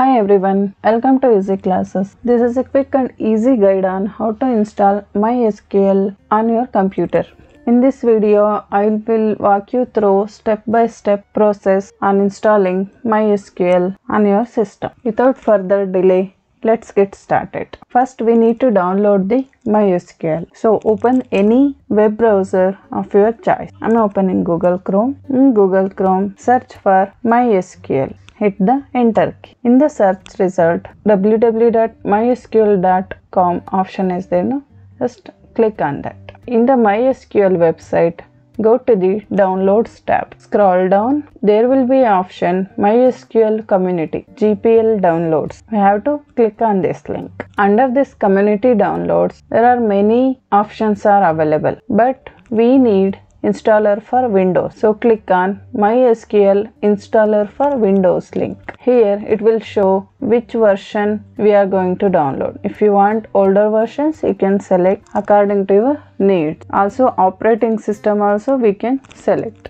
Hi everyone, welcome to Easy Classes. This is a quick and easy guide on how to install MySQL on your computer. In this video, I will walk you through step-by-step process on installing MySQL on your system. Without further delay, let's get started. First, we need to download the MySQL. So open any web browser of your choice. I'm opening Google Chrome. In Google Chrome, search for MySQL. Hit the enter key. In the search result, www.mysql.com option is there. No? Just click on that. In the MySQL website, go to the Downloads tab. Scroll down. There will be option MySQL Community GPL Downloads. We have to click on this link. Under this Community Downloads, there are many options are available, but we need installer for Windows. So click on MySQL installer for Windows link. Here it will show which version we are going to download. If you want older versions, you can select according to your needs. Also operating system also we can select.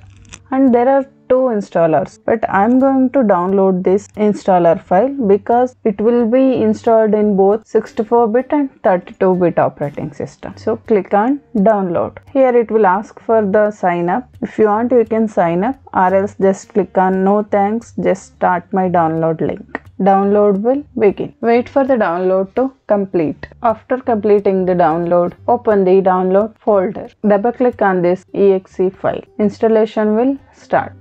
And there are two installers, but I'm going to download this installer file because it will be installed in both 64-bit and 32-bit operating system. So click on download. Here it will ask for the sign up. If you want, you can sign up, or else just click on no thanks, just start my download link. Download will begin. Wait for the download to complete. After completing the download, open the download folder. Double click on this exe file. Installation will start.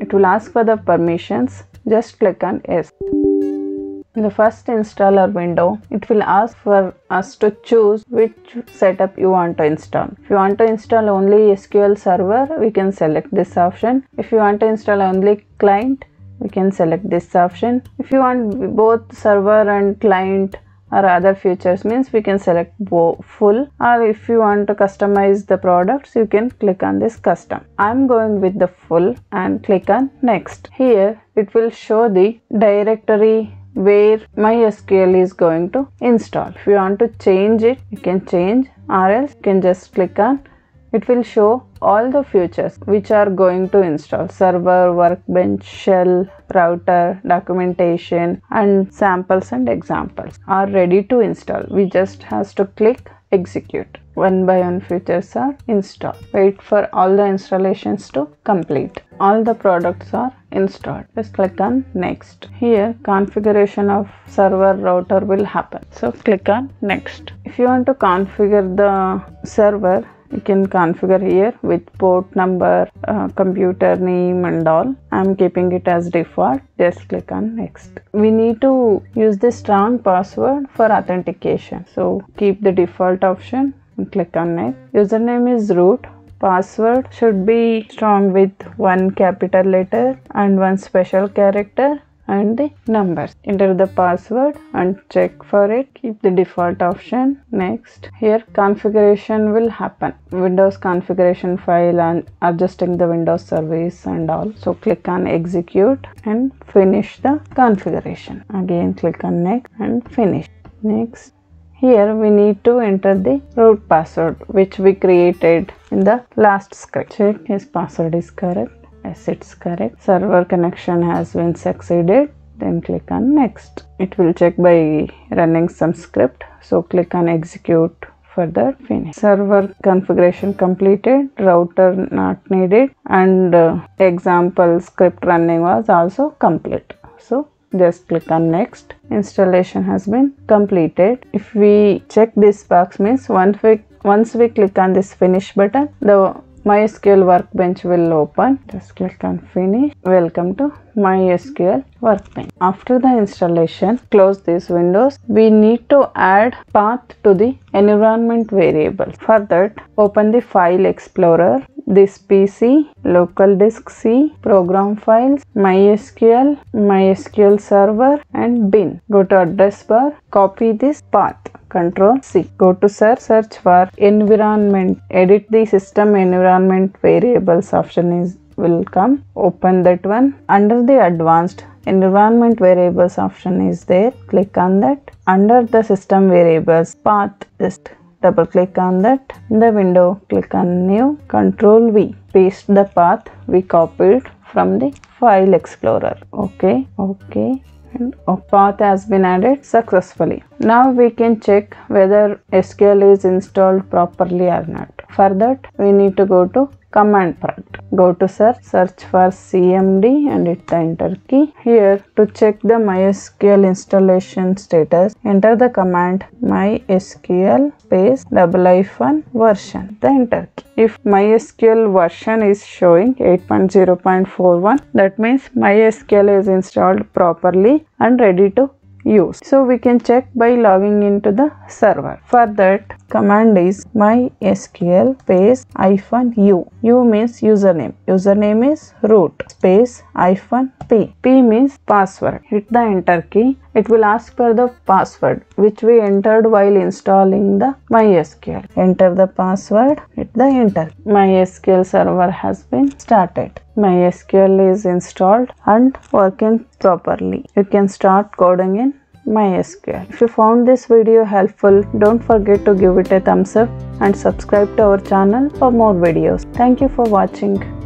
It will ask for the permissions. Just click on yes. In the first installer window, it will ask for us to choose which setup you want to install. If you want to install only SQL Server, we can select this option. If you want to install only client, we can select this option. If you want both server and client or other features, means we can select full, or if you want to customize the products, you can click on this custom. I'm going with the full and click on next. Here it will show the directory where MySQL is going to install. If you want to change it, you can change, or else you can just click on. It will show all the features which are going to install: server, workbench, shell, router, documentation, and samples and examples are ready to install. We just has to click execute. One by one features are installed. Wait for all the installations to complete. All the products are installed. Just click on next. Here configuration of server router will happen. So click on next. If you want to configure the server, you can configure here with port number, computer name and all. I'm keeping it as default. Just click on next. We need to use the strong password for authentication. So keep the default option and click on next. Username is root. Password should be strong with one capital letter and one special character and the numbers. Enter the password and check for it. Keep the default option. Next. Here configuration will happen. Windows configuration file and adjusting the Windows service and all. So click on execute and finish the configuration. Again click on next and finish. Next. Here we need to enter the root password which we created in the last script. Check his password is correct. Yes, it's correct. Server connection has been succeeded. Then click on next. It will check by running some script. So click on execute. Further finish. Server configuration completed. Router not needed. And example script running was also complete. So just click on next. Installation has been completed. If we check this box, means once we click on this finish button, the MySQL Workbench will open. Just click on finish. Welcome to MySQL Workbench. After the installation, close these windows. We need to add path to the environment variable. For that, open the file explorer, this PC, local disk C, program files, MySQL, MySQL Server and bin. Go to address bar, copy this path. Control C. Go to search for environment. Edit the system environment variables option will come. Open that one. Under the advanced, environment variables option is there. Click on that. Under the system variables path, just double click on that. In the window, click on new. Control V. Paste the path we copied from the file explorer. Okay. and a path has been added successfully. Now we can check whether SQL is installed properly or not. For that, we need to go to command prompt, go to search for cmd and hit the enter key. Here, to check the MySQL installation status, enter the command mysql --version, the enter key. If MySQL version is showing 8.0.41, that means MySQL is installed properly and ready to use. So we can check by logging into the server. For that, command is mysql --u. U means username. Username is root -p. P means password. Hit the enter key. It will ask for the password which we entered while installing the MySQL. Enter the password. Hit the enter. MySQL server has been started. MySQL is installed and working properly. You can start coding in MySQL. If you found this video helpful, don't forget to give it a thumbs up and subscribe to our channel for more videos. Thank you for watching.